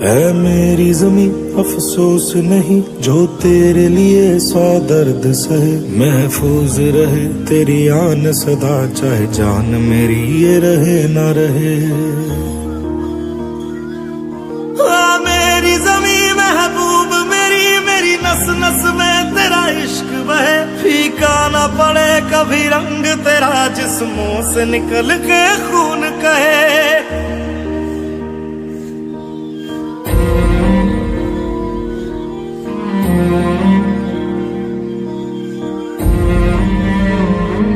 ऐ मेरी ज़मीं अफसोस नहीं जो तेरे लिए सौ दर्द सहे, महफूज रहे तेरी आन सदा चाहे जान मेरी ये रहे ना रहे। ऐ मेरी ज़मीं महबूब मेरी, मेरी नस नस में तेरा इश्क बहे, फीका ना पड़े कभी रंग तेरा जिस्मों से निकल के खून कहे।